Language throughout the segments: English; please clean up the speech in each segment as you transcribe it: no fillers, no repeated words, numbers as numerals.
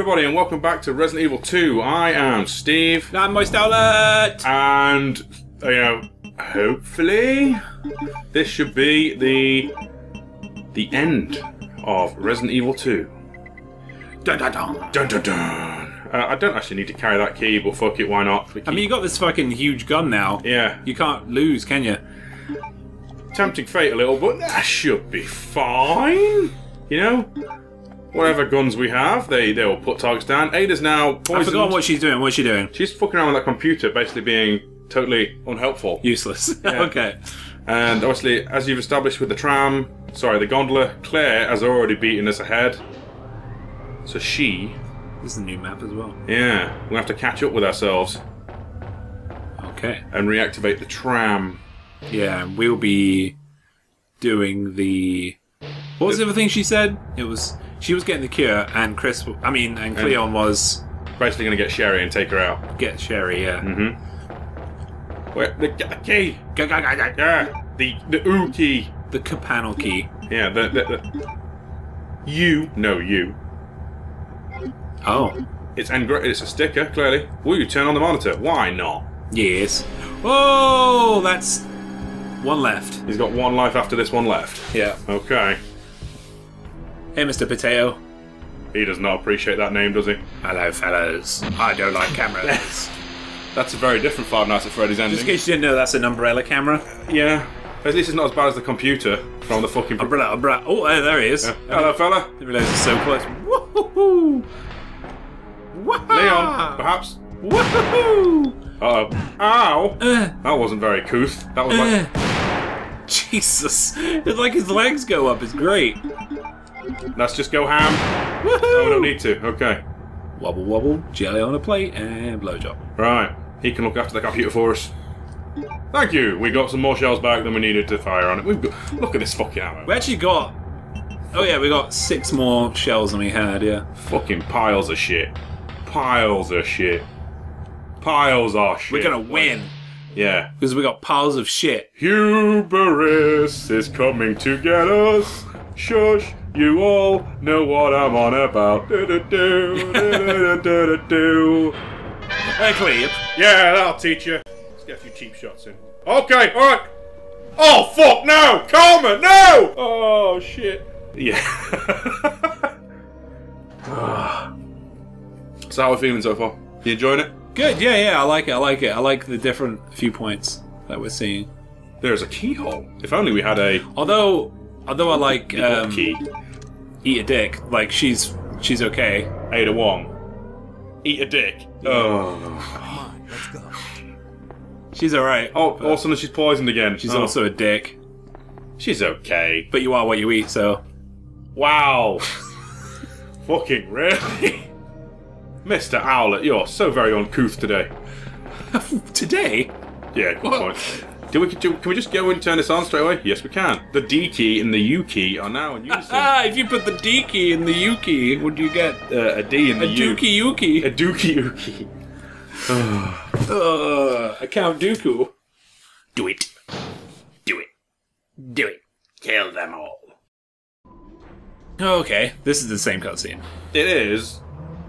everybody, and welcome back to Resident Evil 2. I am Steve. And I'm Moist Owlette. And, you know, hopefully this should be the end of Resident Evil 2. Dun dun dun. Dun dun dun. I don't actually need to carry that key, but fuck it, why not? I mean, you got this fucking huge gun now. Yeah. You can't lose, can you? Tempting fate a little, but that should be fine. You know? Whatever guns we have, they will put targets down. Ada's now poisoned. I forgot what she's doing. What's she doing? She's fucking around with that computer, basically being totally unhelpful. Useless. Yeah. Okay. And obviously, as you've established with the gondola, Claire has already beaten us ahead. So she... This is a new map as well. Yeah. We're going to have to catch up with ourselves. Okay. And reactivate the tram. Yeah, and we'll be doing the... What was the other thing she said? It was... She was getting the cure, and Cleon was... Basically going to get Sherry and take her out. Get Sherry, yeah. Mm-hmm. Wait, get the key! Yeah, the ooh key. The panel key. Yeah, the... You. No, you. Oh. It's a sticker, clearly. Will you turn on the monitor? Why not? Yes. Oh, that's... One left. He's got one life after this one left. Yeah. Okay. Hey, Mr. Potato. He does not appreciate that name, does he? Hello, fellas. I don't like cameras. That's a very different Five Nights at Freddy's ending. Just in case you didn't know, that's an Umbrella camera. Yeah. At least it's not as bad as the computer from the fucking... Umbrella. Oh, there he is. Yeah. Hello, fella. I didn't realise it's so close. Woohoo! Leon, perhaps. Woohoo! Uh-oh. Ow! That wasn't very couth. That was like... Jesus. It's like his legs go up. It's great. Let's just go ham. Woohoo! Oh, we don't need to. Okay. Wobble, wobble, jelly on a plate, and blowjob. Right. He can look after the computer for us. Thank you. We got some more shells back than we needed to fire on it. We've got... Look at this fucking ammo. We actually got... Oh, yeah, we got 6 more shells than we had, yeah. Fucking piles of shit. Piles of shit. Piles of shit. We're gonna win. Yeah. Because we got piles of shit. Hubris is coming to get us. Shush. You all know what I'm on about. Hey, Cleve. Yeah, that'll teach you. Let's get a few cheap shots in. Okay, alright. Oh, fuck, no! Karma, no! Oh, shit. Yeah. So how are we feeling so far? You enjoying it? Good, yeah, I like it, I like the different viewpoints that we're seeing. There's a keyhole. If only we had a... Although I like eat a dick. Like she's okay. Ada Wong, eat a dick. Yeah. Oh, come on, let's go. She's all right. Oh, all of a sudden she's poisoned again. She's also a dick. She's okay, but you are what you eat. So, wow, fucking really, Mr. Owlette, you're so very uncouth today. Today? Yeah, good point. Can we just go and turn this on straight away? Yes, we can. The D key and the U key are now in unison. If you put the D key in the U key, what do you get? A D in the U. A dookie U-key. A dookie U-key. A Count Dooku. Do it. Do it. Do it. Kill them all. Okay, this is the same cutscene. It is,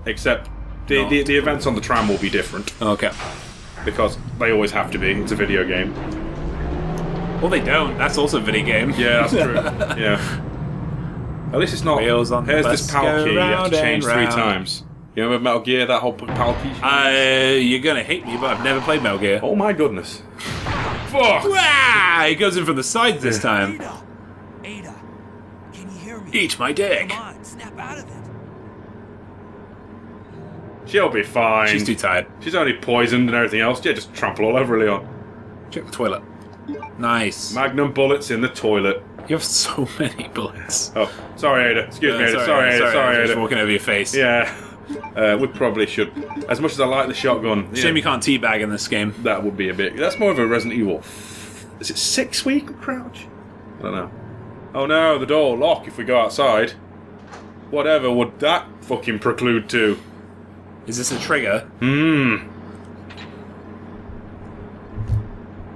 except the events on the tram will be different. Okay. Because they always have to be. It's a video game. Well, they don't. That's also a video game. Yeah, that's true. Yeah. At least it's not... Here's this PAL key you have to change 3 times. You remember Metal Gear, that whole PAL key? You're gonna hate me, but I've never played Metal Gear. Oh my goodness. Fuck! Wow! He goes in from the sides this time. Ada, can you hear me? Eat my dick. Come on, snap out of it. She'll be fine. She's too tired. She's already poisoned and everything else. Yeah, just trample all over Leon. Check the toilet. Nice. Magnum bullets in the toilet. You have so many bullets. Oh, sorry, Ada. Excuse me, Ada. Sorry, Ada. Sorry, Ada. Just walking over your face. Yeah. We probably should. As much as I like the shotgun. Shame you can't teabag in this game. That would be a bit. That's more of a Resident Evil. Is it 6-week crouch? I don't know. Oh no, the door will lock if we go outside. Whatever would that fucking preclude to? Is this a trigger?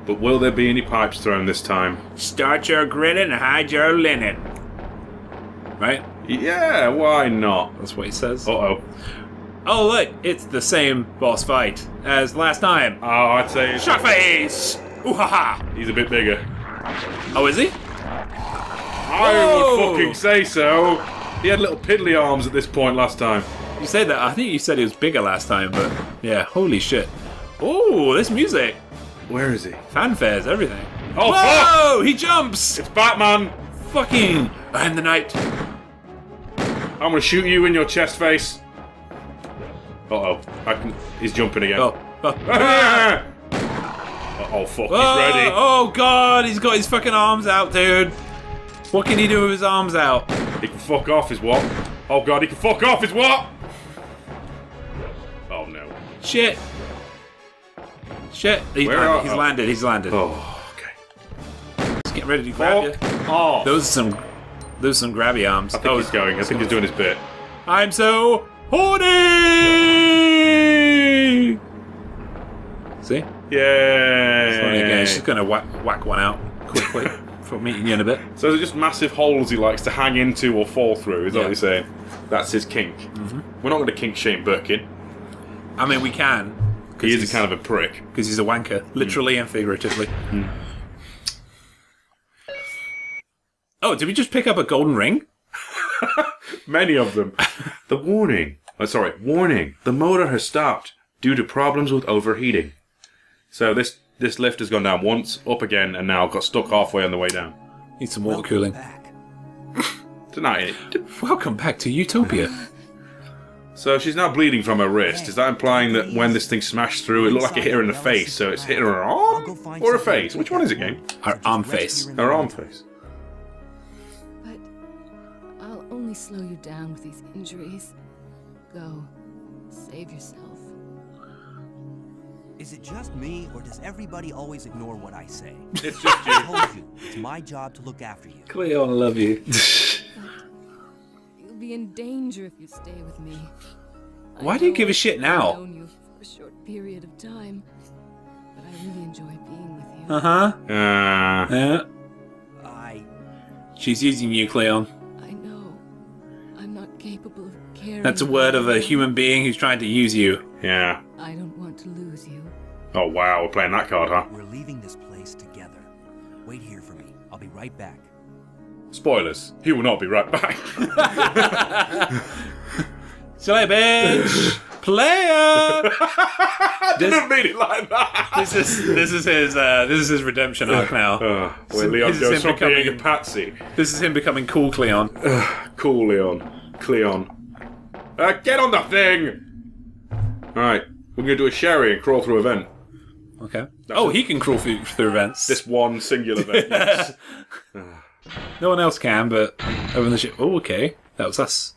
But will there be any pipes thrown this time? Start your grinning and hide your linen. Right? Yeah, why not? That's what he says. Uh-oh. Oh look, it's the same boss fight as last time. Oh, I'd say... Shockface! Ooh-ha-ha! He's a bit bigger. Oh, is he? I would fucking say so. He had little piddly arms at this point last time. You said that. I think you said he was bigger last time, but yeah, holy shit. Oh, this music. Where is he? Fanfares, everything. Oh, whoa! Fuck! He jumps! It's Batman! Fucking! I'm the knight. I'm gonna shoot you in your chest face. Uh-oh. He's jumping again. Oh, oh fuck, he's ready. Oh, God! He's got his fucking arms out, dude. What can he do with his arms out? He can fuck off is what? Oh, God, he can fuck off is what? Oh, no. Shit. Shit. He's landed. He's landed. He's landed. Oh, okay. He's getting ready to grab you. Oh. Those are some grabby arms. I think he's going. I think he's doing his bit. I'm so horny! See? Yeah. She's going to whack one out quickly. Meeting you in a bit. So they're just massive holes he likes to hang into or fall through, is that what you're saying? That's his kink. Mm-hmm. We're not going to kink shame Birkin. I mean, we can. He is kind of a prick. Because he's a wanker, literally and figuratively. Mm. Oh, did we just pick up a golden ring? Many of them. The warning. Oh, sorry, warning. The motor has stopped due to problems with overheating. So this lift has gone down once, up again, and now got stuck halfway on the way down. Need some water cooling. Back. Tonight. Welcome back to Utopia. So she's now bleeding from her wrist. Is that implying that when this thing smashed through, it looked like it hit her in the face, so it's hitting her arm or her face? Which one is it, game? Her arm face. Her arm face. But I'll only slow you down with these injuries. Go, save yourself. Is it just me, or does everybody always ignore what I say? It's just you. I told you, it's my job to look after you. Cleo, I love you. You'll be in danger if you stay with me. Why do you give a shit now? I've known you for a short period of time, but I really enjoy being with you. She's using you, Cleo. I know. I'm not capable of caring. That's a word of a human being who's trying to use you. Yeah. I don't want to lose you. Oh wow, we're playing that card, huh? We're leaving this place together. Wait here for me. I'll be right back. Spoilers. He will not be right back. Silly bitch. Player. Didn't mean it like that. This is his redemption arc now. When Leon goes from being a patsy. This is him becoming cool Cleon. Cool Leon. Cleon. Get on the thing. Alright, we're going to do a Sherry and crawl through a vent. Okay. That's he can crawl through vents. This one singular vent, yes. No one else can, but... Oh, okay. That was us.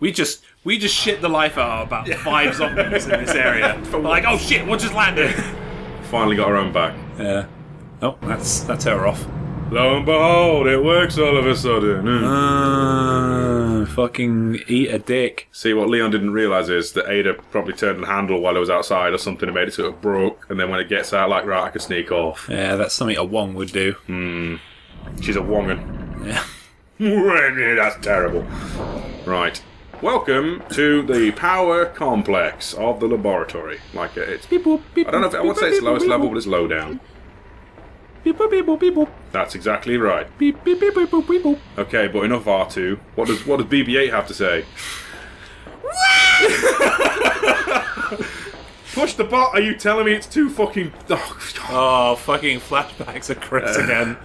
We just shit the life out of about 5 zombies in this area. We're like, oh shit, what just landed? Finally got our own back. Yeah. Oh, that's her off. Lo and behold, it works all of a sudden. Fucking eat a dick. See, what Leon didn't realise is that Ada probably turned the handle while it was outside or something and made it so it broke. And then when it gets out, like, right, I can sneak off. Yeah, that's something a Wong would do. Hmm. She's a Wongan. Yeah. That's terrible. Right. Welcome to the power complex of the laboratory. Like, it's... Beep, boop, beep, I don't know if... I won't say it's lowest level, but it's low down. Beep, beep, beep, beep. That's exactly right. Beep, beep, beep, beep, beep, beep. Okay, but enough R2. What does BB-8 have to say? Push the bot. Are you telling me it's too fucking? Oh, fucking flashbacks of Chris again.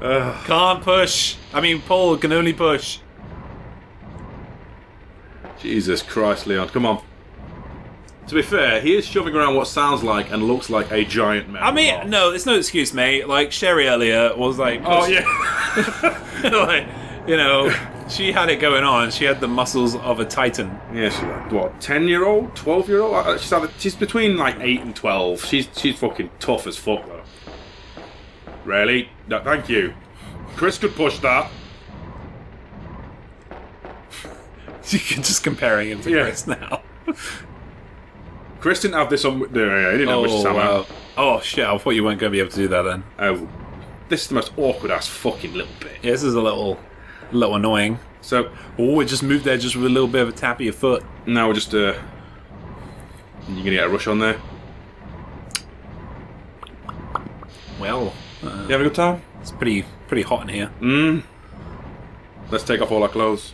Can't push. I mean, Paul can only push. Jesus Christ, Leon! Come on. To be fair, he is shoving around what sounds like and looks like a giant man. I mean, no, it's no excuse, mate. Like, Sherry earlier was like... Oh, yeah. Like, you know, she had it going on. She had the muscles of a titan. Yeah, she's like, what, 10-year-old? 12-year-old? She's between, like, 8 and 12. She's fucking tough as fuck, though. Really? No, thank you. Chris could push that. You're just comparing him to Chris now. Chris didn't have this on... No, he didn't have much time out. Oh, shit, I thought you weren't going to be able to do that then. Oh, this is the most awkward-ass fucking little bit. Yeah, this is a little annoying. So, we just moved there just with a little bit of a tap of your foot. Now we're just You're gonna get a rush on there. Well, you have a good time? It's pretty hot in here. Mm. Let's take off all our clothes.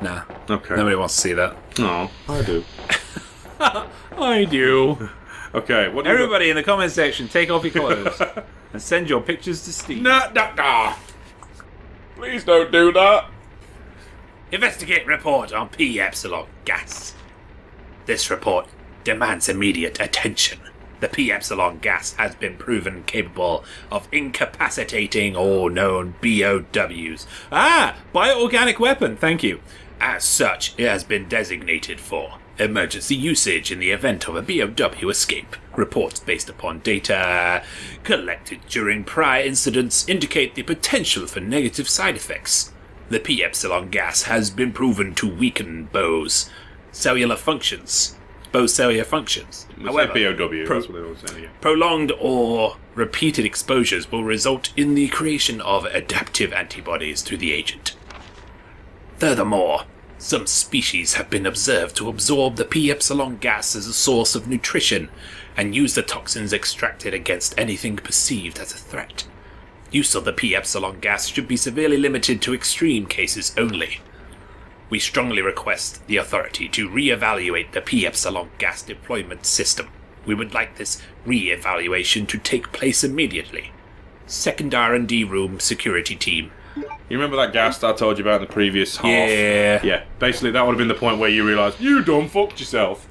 Nah. Okay. Nobody wants to see that. No, I do. I do. Okay. What do everybody in the comment section, take off your clothes and send your pictures to Steve. Nah. Please don't do that. Investigate report on P-Epsilon gas. This report demands immediate attention. The P-Epsilon gas has been proven capable of incapacitating all known BOWs. Ah! Bioorganic weapon, thank you. As such, it has been designated for emergency usage in the event of a BOW escape. Reports based upon data collected during prior incidents indicate the potential for negative side effects. The P-Epsilon gas has been proven to weaken BOW's cellular functions. Both cellular functions. However, POW, that's what they all say, yeah. Prolonged or repeated exposures will result in the creation of adaptive antibodies to the agent. Furthermore, some species have been observed to absorb the P-Epsilon gas as a source of nutrition and use the toxins extracted against anything perceived as a threat. Use of the P-Epsilon gas should be severely limited to extreme cases only. We strongly request the authority to re-evaluate the P-Epsilon gas deployment system. We would like this re-evaluation to take place immediately. Second R&D room security team. You remember that gas that I told you about in the previous half? Yeah. Yeah. Basically, that would have been the point where you realise, you done fucked yourself.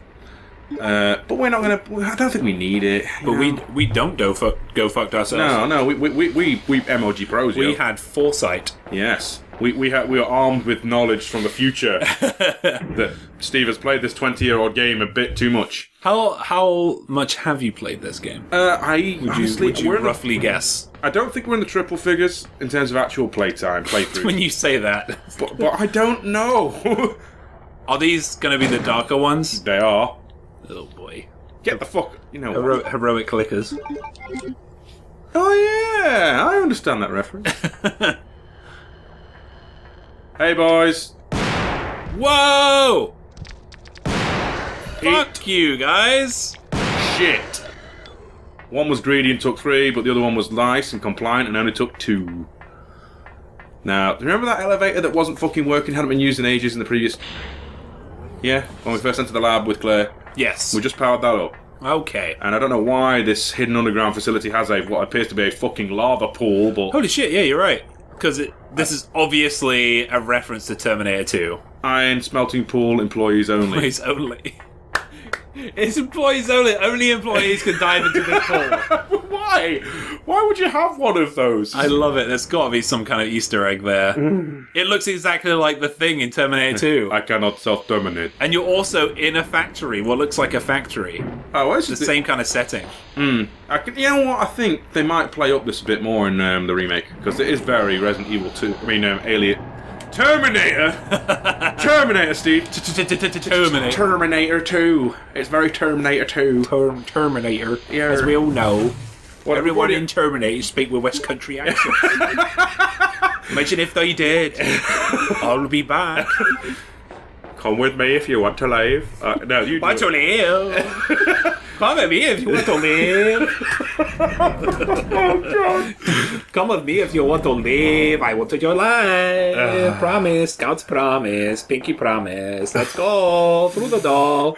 But we're not going to... I don't think we need it. But we don't go fucked ourselves. No, we MLG pros, we had foresight. Yes. We are armed with knowledge from the future that Steve has played this 20-year-old game a bit too much. How much have you played this game? Would you roughly guess? I don't think we're in the triple figures in terms of actual playtime, playthrough. When you say that, but I don't know. Are these going to be the darker ones? They are. Oh boy! Get the fuck! You know, heroic clickers. Oh yeah, I understand that reference. Hey boys! Whoa! Fuck you guys! Shit! One was greedy and took 3, but the other one was nice and compliant and only took 2. Now, remember that elevator that wasn't fucking working, hadn't been used in ages in the previous... Yeah, when we first entered the lab with Claire. Yes. We just powered that up. Okay. And I don't know why this hidden underground facility has a what appears to be a fucking lava pool, but... Holy shit, yeah, you're right. Because this is obviously a reference to Terminator 2. Iron smelting pool, employees only. Employees only. It's employees only. Only employees can dive into this pool. Why? Why would you have one of those? I love it. There's got to be some kind of Easter egg there. It looks exactly like the thing in Terminator 2. I cannot self-terminate. And you're also in a factory. What looks like a factory. Oh, it's the same kind of setting. Mm. You know what? I think they might play up this a bit more in the remake, because it is very Resident Evil 2. I mean, Alien. Terminator! Terminator, Steve! Terminator. Terminator 2. It's very Terminator 2. Terminator. Yeah. As we all know, everyone in Terminator speak with West Country accent. Imagine if they did. I'll be back. Come with me if you want to live. No, you want to live. Come with me if you want to live. Oh, God. Come with me if you want to live. I wanted your life. Promise, God's promise, pinky promise. Let's go through the door.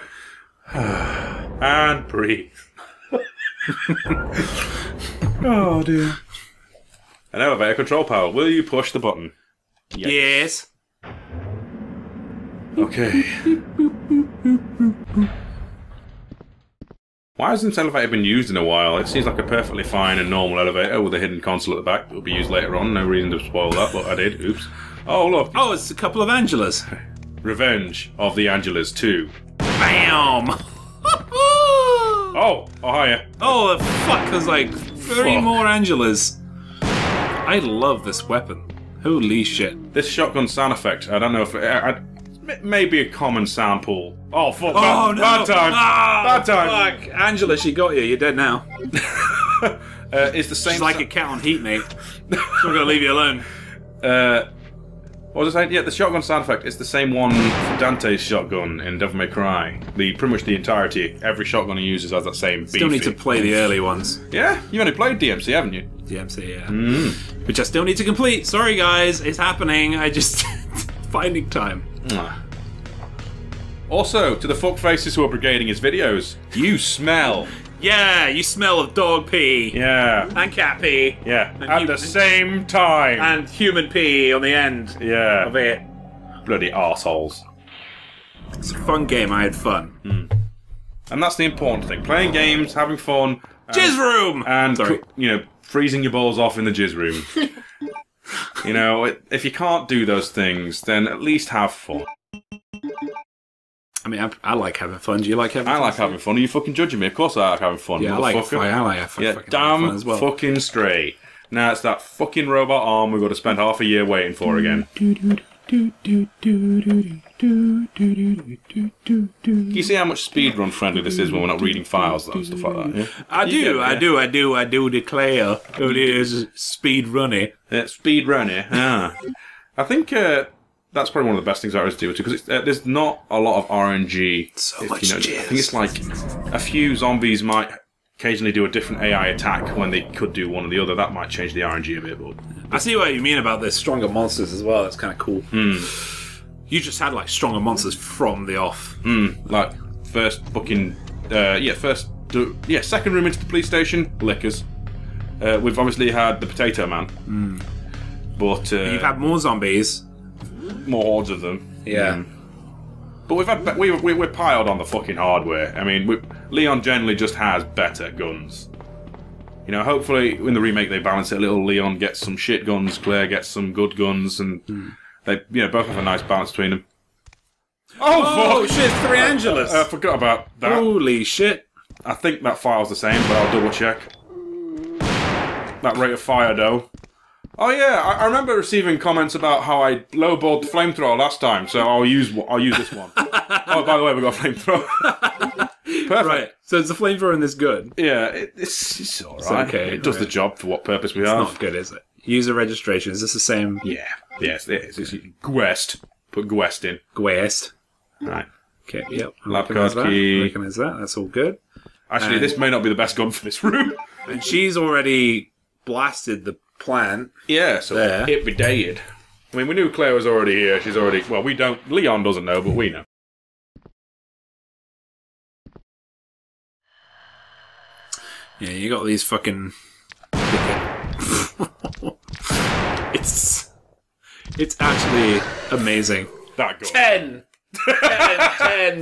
And breathe. Oh, dear. An elevator control panel. Will you push the button? Yes. Okay. Why hasn't this elevator been used in a while? It seems like a perfectly fine and normal elevator with a hidden console at the back that will be used later on. No reason to spoil that, but I did. Oops. Oh, look. Oh, it's a couple of Angelas. Revenge of the Angelas 2. Bam! Oh, hiya. Oh, the fuck. There's like 30 more Angelas. I love this weapon. Holy shit. This shotgun sound effect, I don't know if... Maybe a common sample. Oh, fuck. Oh, bad time. Oh, bad time. Fuck. Angela, she got you. You're dead now. It's the same. She's like a cat on heat, mate. I'm going to leave you alone. What was I saying? Yeah, the shotgun sound effect is the same one for Dante's shotgun in Devil May Cry. The pretty much the entirety, every shotgun he uses has that same beefy. Still need to play the early ones. Yeah? You've only played DMC, haven't you? DMC, yeah. Mm. Which I still need to complete. Sorry guys, it's happening. I just... finding time. Also, to the fuckfaces who are brigading his videos, you smell. Yeah, you smell of dog pee. Yeah. And cat pee. Yeah. At the same time. And human pee on the end. Yeah. Of it. Bloody arseholes. It's a fun game. I had fun. Mm. And that's the important thing: playing games, having fun. Jizz room. And you know, freezing your balls off in the jizz room. You know, if you can't do those things, then at least have fun. I mean, I like having fun. Do you like having fun? I like having fun. Are you fucking judging me? Of course I like having fun. Yeah, I like having fun. Yeah, damn fucking straight. Now it's that fucking robot arm we've got to spend half a year waiting for again. You see how much speedrun friendly this is when we're not reading files though, and stuff like that? Yeah? I do declare it is speedrunny. Speedrunny, yeah. I think... that's probably one of the best things I always do, because there's not a lot of RNG. So much jizz. I think it's like a few zombies might occasionally do a different AI attack when they could do one or the other. That might change the RNG a bit, but I see what you mean about the stronger monsters as well. That's kind of cool. Mm. You just had like stronger monsters from the off. Mm. Like first fucking second room into the police station, liquors. We've obviously had the Potato Man, but you've had more zombies. More hordes of them. Yeah. But we're piled on the fucking hardware. I mean, Leon generally just has better guns. You know, hopefully in the remake they balance it a little. Leon gets some shit guns, Claire gets some good guns, and they both have a nice balance between them. Oh fuck! Shit, it's three Angelas! I forgot about that. Holy shit. I think that file's the same, but I'll double check. That rate of fire though. Oh yeah, I remember receiving comments about how I lowballed the flamethrower last time, so I'll use this one. Oh, by the way, we got a flamethrower. Perfect. Right. So is the flamethrower in this good? Yeah, it's all right. It's okay. It does the job for what purpose we have. It's not good, is it? User registration. Is this the same? Yeah. Yes, it is. It's Gwest. Put Gwest in. Gwest. Right. Okay. Yep. Lab card key. I recognize that. That's all good. Actually, this may not be the best gun for this room. And she's already blasted the plant. Yeah, so there. It be dated. I mean, we knew Claire was already here. She's already... Well, we don't... Leon doesn't know, but we know. Yeah, you got these fucking... It's actually amazing. That good. 10! 10,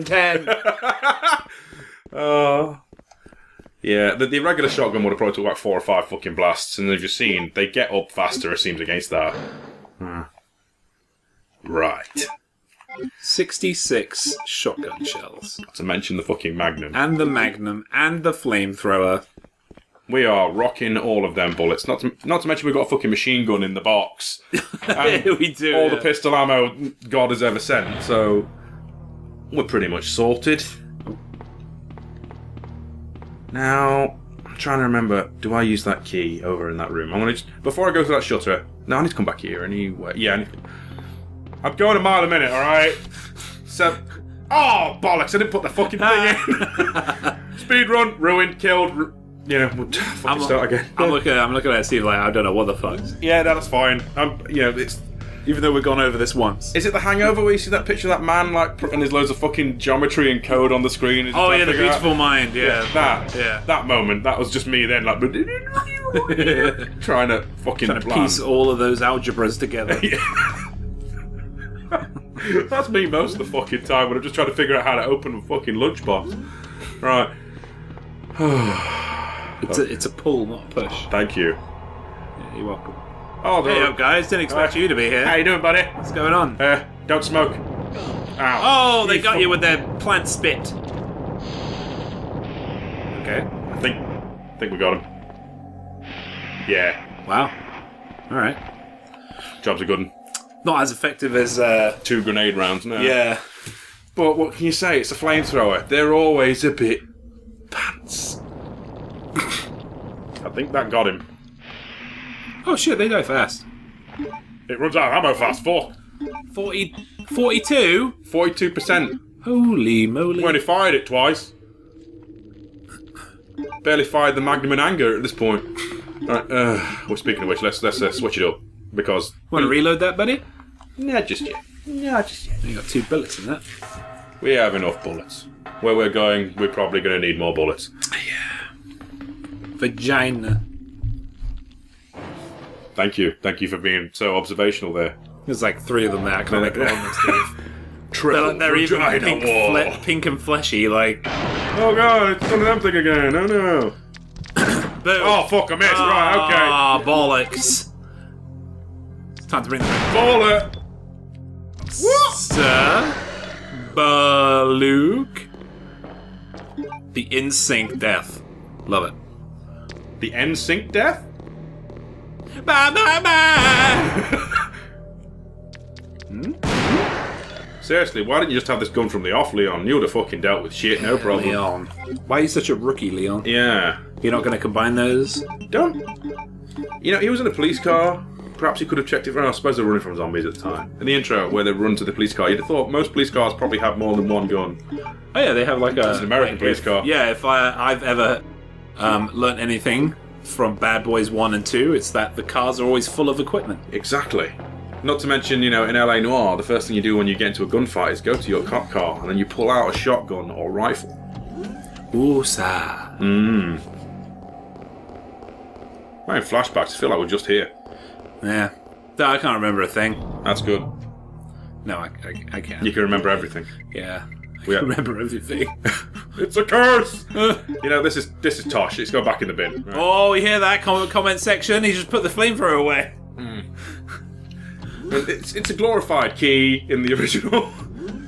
10, 10! Oh... Yeah, the regular shotgun would have probably took like 4 or 5 fucking blasts, and as you've seen, they get up faster, it seems, against that. Right. 66 shotgun shells. Not to mention the fucking Magnum. And the Magnum, and the flamethrower. We are rocking all of them bullets. Not to mention we've got a fucking machine gun in the box. We do. All the pistol ammo God has ever sent, so... We're pretty much sorted. Now, I'm trying to remember, do I use that key over in that room? I'm going to just, before I go through that shutter, no, I need to come back here anyway. Yeah, I'm going a mile a minute, alright? So, oh, bollocks, I didn't put the fucking thing in. Speed run, ruined, killed, we'll fucking start again. I'm looking at Steve like, I don't know what the fuck. Yeah, no, that's fine. It's... Even though we've gone over this once. Is it The Hangover where you see that picture of that man, like, and there's loads of fucking geometry and code on the screen? Oh, yeah, The Beautiful Mind, yeah. That moment, that was just me then, like, trying to piece all of those algebras together. That's me most of the fucking time, when I'm just trying to figure out how to open a fucking lunchbox. Right. It's a pull, not a push. Thank you. Yeah, you're welcome. Oh, hey up, guys! Didn't expect you to be here. How you doing, buddy? What's going on? Don't smoke. Ow. Oh, they got you with their plant spit. Okay. I think we got him. Yeah. Wow. All right. Job's a good one. Not as effective as 2 grenade rounds, no. Yeah. But what can you say? It's a flamethrower. They're always a bit pants. I think that got him. Oh shit, they die fast. It runs out of ammo fast, 4. 42? 42%. Holy moly. We only fired it twice. Barely fired the Magnum in anger at this point. Alright, well, speaking of which, let's switch it up. Because... Want to reload that, buddy? Nah, just yet. Nah, just yet. You got 2 bullets in that. We have enough bullets. Where we're going, we're probably going to need more bullets. Yeah. Vagina. Thank you. Thank you for being so observational there. There's like 3 of them there. I can't make one, Steve. They're even pink and fleshy, like... Oh god, it's some of them thing again. Oh no. Oh fuck, I missed. Right, okay. Bollocks. It's time to bring the baller. What? Sir Baluk. The NSYNC death. Love it. The NSYNC death? Bye bye bye. Seriously, why didn't you just have this gun from the off, Leon? You would have fucking dealt with shit, no problem. Leon. Why are you such a rookie, Leon? Yeah. You're not going to combine those? Don't. You know, he was in a police car. Perhaps he could have checked it for... I suppose they were running from zombies at the time. In the intro, where they run to the police car, you'd have thought most police cars probably have more than one gun. Oh yeah, they have like a... It's an American police car. Yeah, if I've ever learnt anything from Bad Boys 1 and 2, it's that the cars are always full of equipment. Exactly. Not to mention, you know, in L.A. Noire, the first thing you do when you get into a gunfight is go to your cop car and then you pull out a shotgun or rifle. Ooh, sir. Mmm. I'm having flashbacks. I feel like we're just here. Yeah. No, I can't remember a thing. That's good. No, I can't. You can remember everything. Yeah. We can remember everything. It's a curse! You know, this is tosh. It's go back in the bin. Right. Oh, you hear that comment section? He just put the flamethrower away. Mm. It's a glorified key in the original,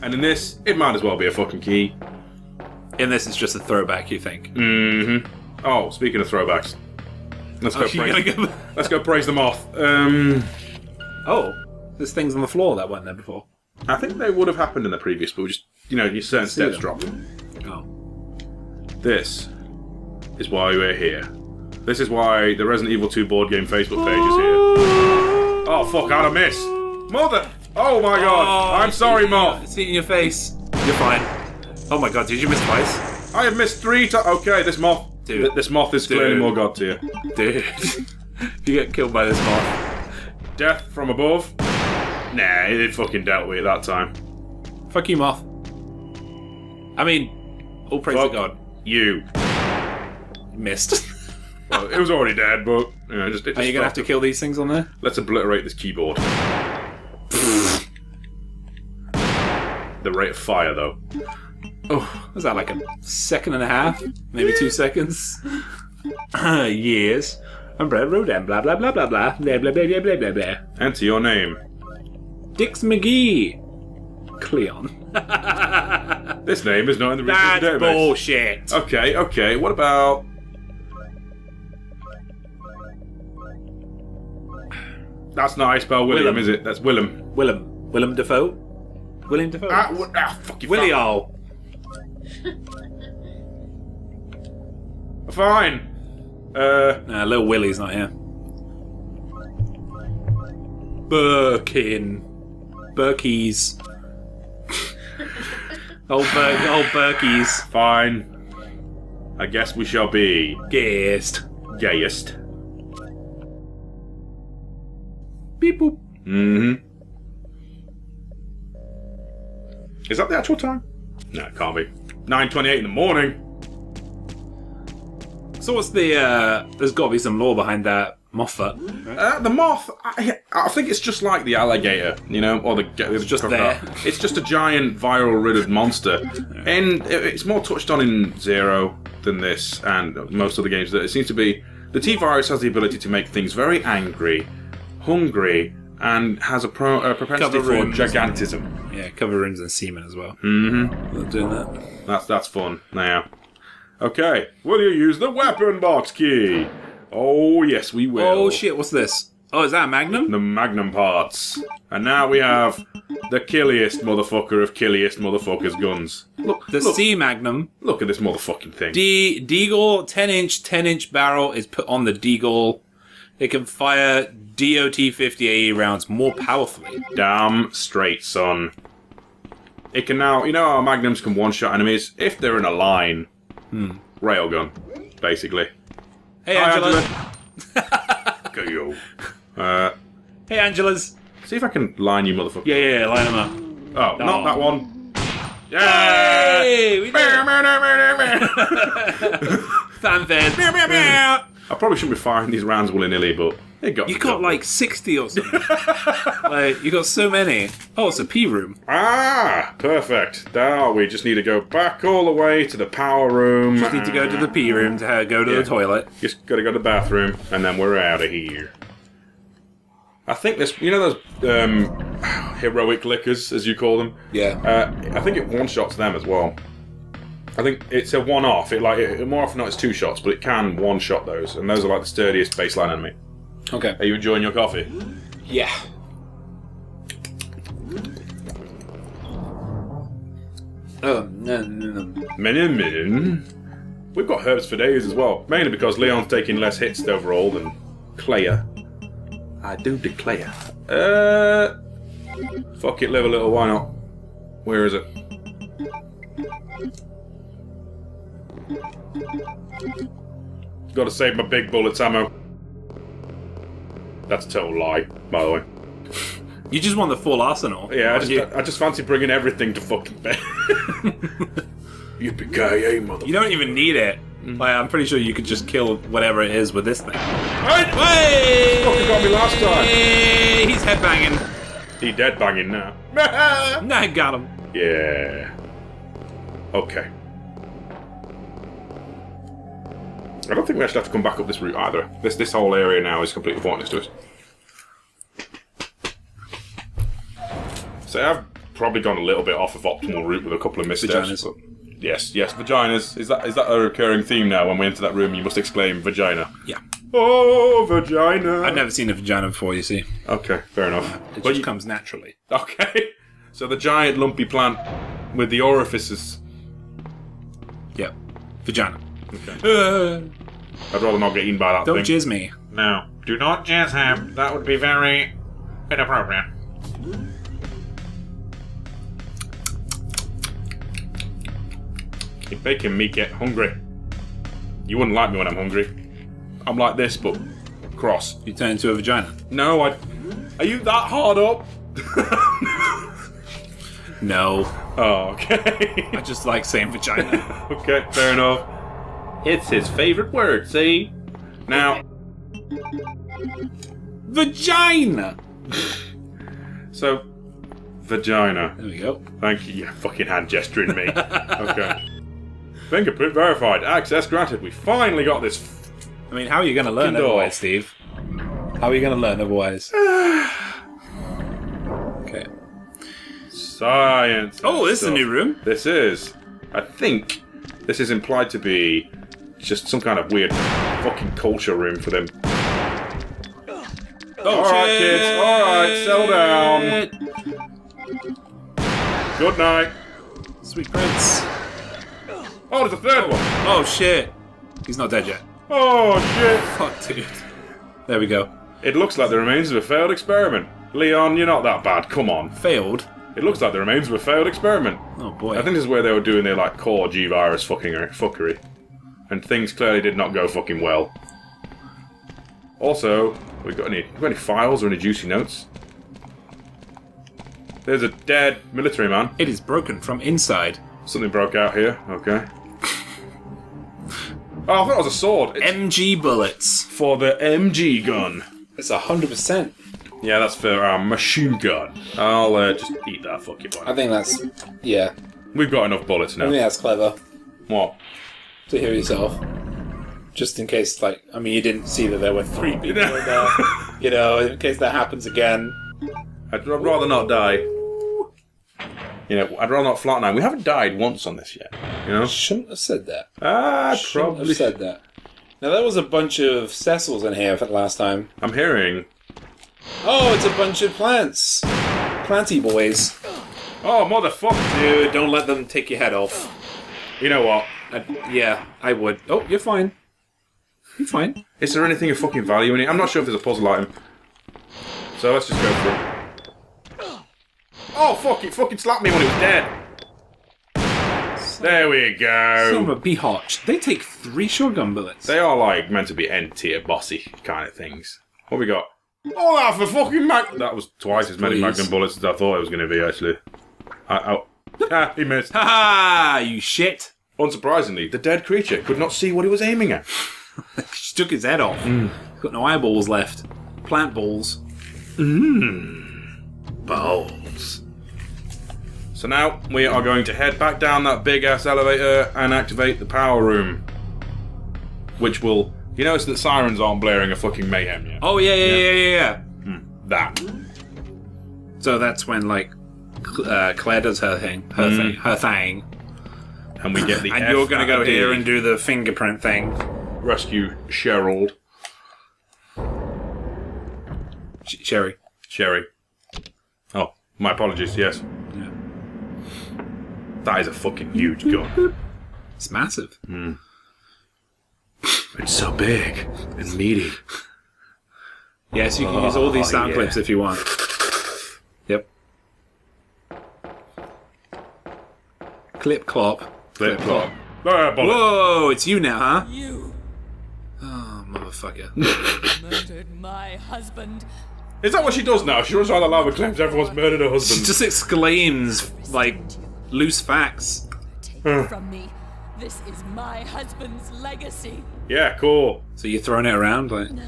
and in this, it might as well be a fucking key. In this, it's just a throwback, you think? Mm-hmm. Oh, speaking of throwbacks, let's go praise them off. Oh, there's things on the floor that weren't there before. I think they would have happened in the previous, but we just, you know, certain steps dropped. Oh. This is why we're here. This is why the Resident Evil 2 board game Facebook page is here. Oh fuck, how'd I miss? Mother! Oh my god! I'm sorry, Mark. It's eating your face. You're fine. Oh my god, did you miss twice? I have missed 3 times. Okay, this moth. Dude. This moth is clearly more god tier. Dude. You get killed by this moth. Death from above? Nah, it fucking dealt with it that time. Fuck you, moth. I mean, all praise to God. You. Missed. Well, it was already dead, but you know, just. Are you gonna have to kill these things on there? Let's obliterate this keyboard. The rate of fire, though. Oh, was that like a 2.5 seconds, maybe 2 seconds? Years. Umbrella Rodan. Blah blah blah blah blah blah blah blah blah blah blah. Enter your name. Dix McGee. Cleon. This name is not in the original database. That's bullshit. Okay, okay. What about? That's not how I spell William, is it? That's Willem. Willem. Willem Dafoe? William Dafoe? Ah, fuck you. Willie-o. Fine. Nah, little Willie's not here. Birkin. Burkies. Old Burkies. Fine. I guess we shall be... Gayest. Gayest. Beep boop. Mm-hmm. Is that the actual time? No, it can't be. 9:28 in the morning. So what's the, there's got to be some lore behind that Moffat, right? The moth, I think it's just like the alligator, you know, or the just there. It's just a giant viral-riddled monster. And it's more touched on in Zero than this, and most of the games. That it seems to be, the T-Virus has the ability to make things very angry, hungry, and has a propensity for gigantism. Yeah, cover rooms and semen as well. Mm-hmm. Not doing that. That's fun. Now, okay. Will you use the weapon box key? Oh yes, we will. Oh shit! What's this? Oh, is that a Magnum? The Magnum parts. And now we have the killiest motherfucker of killiest motherfuckers' guns. Look, the C Magnum. Look at this motherfucking thing. Deagle 10-inch barrel is put on the Deagle. It can fire DOT-50 AE rounds more powerfully. Damn straight, son. It can now... You know how Magnums can one-shot enemies? If they're in a line. Hmm. Railgun, basically. Hey, Angela. Go. Hey, Angelas. See if I can line you, motherfucker. Yeah, line them up. Oh, not that one. Yeah! Hey, we did it. Fanfare. I probably shouldn't be firing these rounds willy-nilly, but they got... You got like 60 or something. You got so many. Oh, it's a pee room. Ah, perfect. Now we just need to go back all the way to the power room. Just need to go to the pee room to go to the toilet. Just got to go to the bathroom, and then we're out of here. I think this... You know those heroic lickers, as you call them? Yeah. I think it one-shots them as well. I think it's a one-off. More often than not, it's two shots, but it can one-shot those, and those are like the sturdiest baseline enemy. Okay. Are you enjoying your coffee? Yeah. Oh no. We've got herbs for days as well, mainly because Leon's taking less hits overall than Claire. I do declare. Fuck it, live a little. Why not? Where is it? Gotta save my big bullets ammo. That's a total lie, by the way. You just want the full arsenal. Yeah, I just fancy bringing everything to fucking bed. Yippee-ki-yay, motherfucker. You don't even need it. Like, I'm pretty sure you could just kill whatever it is with this thing. Hey! Fucking got me last time. He's headbanging. He deadbanging now. I got him. Yeah. Okay. I don't think we actually have to come back up this route either. This whole area now is completely pointless to us. So I've probably gone a little bit off of optimal route with a couple of missteps. Vaginas. Yes, vaginas. Is that a recurring theme now? When we enter that room, you must exclaim vagina. Yeah. Oh, vagina. I've never seen a vagina before, you see. Okay, fair enough. It just comes naturally. Okay. So the giant lumpy plant with the orifices. Yeah. Vagina. Okay. I'd rather not get eaten by that thing. Don't jizz me. No. Do not jizz him. That would be very inappropriate. You're making me get hungry. You wouldn't like me when I'm hungry. I'm like this, but cross. You turn into a vagina. No, Are you that hard up? No. Oh, okay. I just like saying vagina. Okay, fair enough. It's his favourite word, see? Now... Vagina! So... Vagina. There we go. Thank you. Yeah, fucking hand gesturing me. Okay. Fingerprint verified. Access granted. We finally got this. I mean, how are you going to learn otherwise, Steve? How are you going to learn otherwise? Okay. Science. Oh, this is a new room. This is. I think... This is implied to be just some kind of weird fucking culture room for them. Oh, alright, kids, alright, settle down. Good night. Sweet Prince. Oh, there's a third one. Oh, shit. He's not dead yet. Oh, shit. Fuck, dude. There we go. It looks like the remains of a failed experiment. Leon, you're not that bad, come on. Failed? It looks like the remains of a failed experiment. Oh boy. I think this is where they were doing their like core G virus fuckery. And things clearly did not go fucking well. Also, we got any files or any juicy notes? There's a dead military man. It is broken from inside. Something broke out here, okay. Oh, I thought it was a sword. It's MG bullets. For the MG gun. It's 100%. Yeah, that's for our machine gun. I'll just eat that fucking one. I think that's... yeah. We've got enough bullets now. I think that's clever. What? To heal yourself. Just in case, like... I mean, you didn't see that there were three people in there. You know, in case that happens again. I'd rather not die. You know, I'd rather not flatten out. We haven't died once on this yet, you know? Shouldn't have said that. Ah, probably. Shouldn't have said that. Now, there was a bunch of Cecils in here for the last time. I'm hearing... Oh, it's a bunch of plants. Planty boys. Oh, motherfucker. Dude, don't let them take your head off. You know what? Yeah, I would. Oh, you're fine. I'm fine. Is there anything of fucking value in it? I'm not sure if there's a puzzle item. So let's just go for it. Oh fuck, it fucking slapped me when it was dead. There we go. Son of a bee-hotch. They take 3 shotgun bullets. They are like meant to be end-tier bossy kind of things. What we got? Oh, that's the fucking mag. That was twice as many magnum bullets as I thought it was going to be. Actually, oh, ah, he missed. Ha! You shit. Unsurprisingly, the dead creature could not see what he was aiming at. She took his head off. Mm. Got no eyeballs left. Plant balls. Mmm. Balls. So now we are going to head back down that big ass elevator and activate the power room, which will. You notice that sirens aren't blaring a fucking mayhem yet. Oh yeah. Hmm. That. So that's when like Claire does her thing, her thing, and we get the. And you're gonna go here and do the fingerprint thing. Rescue Sherald. Sherry. Sherry. Oh, my apologies. Yes. Yeah. That is a fucking huge gun. It's massive. Hmm. It's so big and meaty. Yes, you can use all these sound clips if you want. Yep. Clip clop. Clip clop. Whoa, it's you now, huh? You. Oh, motherfucker. Murdered my husband. Is that what she does now? She runs around the lava claims everyone's murdered her husband. She just exclaims, like, loose facts. Take it from me. This is my husband's legacy. Yeah, cool. So you're throwing it around, like. Now,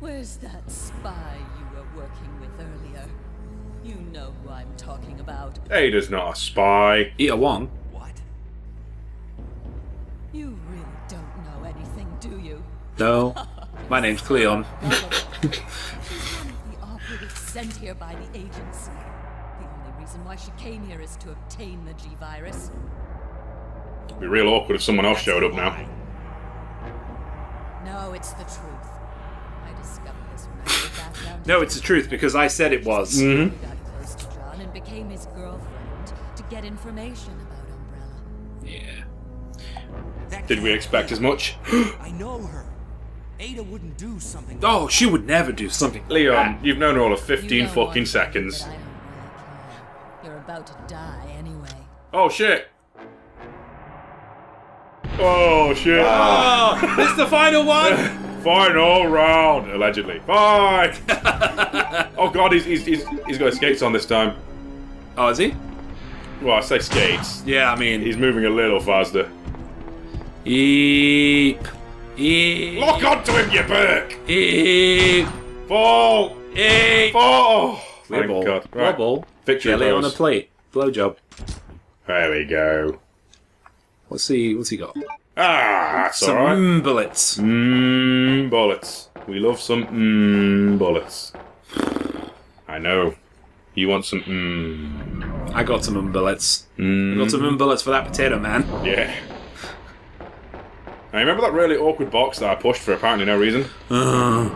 where's that spy you were working with earlier? You know who I'm talking about. Ada's not a spy. Ada Wong. What? You really don't know anything, do you? No. My name's Cleon. She's one of the operatives sent here by the agency. The only reason why she came here is to obtain the G virus. It'd be real awkward if someone else showed up now. No, it's the truth. I discovered this when I went back down to. No, it's the truth because I said it was. Mm-hmm. She got close to John and became his girlfriend to get information about Umbrella. Yeah. Did we expect as much? I know her. Ada wouldn't do something. Oh, she would never do something. Leon, that. You've known her all of 15 fucking seconds. Really, you're about to die anyway. Oh shit. Oh shit! Oh, this is the final one. Final round, allegedly. Fine. Oh god, he's got his skates on this time. Oh, is he? Well, I say skates. Yeah, I mean he's moving a little faster. Eep. Eep. Lock onto him, you Burke. Eep. Fall. Eep. Fall. Thank god. Right. Bubble. Victory jelly on a plate. Blowjob. There we go. What's he got? Ah, that's all right. Some bullets. Mmm bullets. We love some mmm bullets. I know. You want some mmm. I got some bullets. Mm. I got some bullets for that potato, man. Yeah. I remember that really awkward box that I pushed for apparently no reason. Now